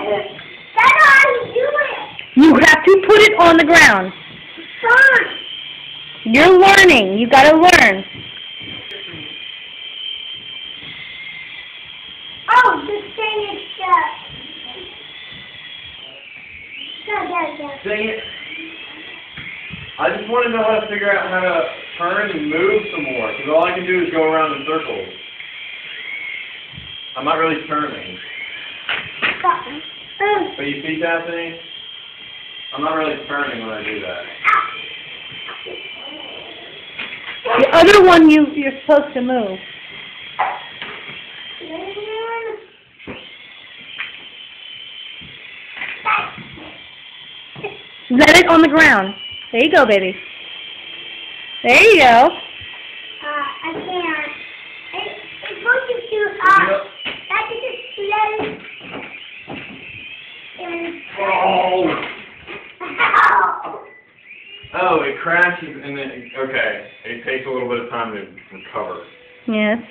That's how you do it. You have to put it on the ground. Fun. You're learning. You gotta learn. Oh, this thing is stuck. Dang it. I just want to know how to figure out how to turn and move some more, because all I can do is go around in circles. I'm not really turning. But you see that thing? I'm not really turning when I do that. The other one you're supposed to move. Let it on the ground. There you go, baby. There you go. I can't. It's supposed to up. That's just slow. Oh. Oh, it crashes and then, okay. It takes a little bit of time to recover. Yes.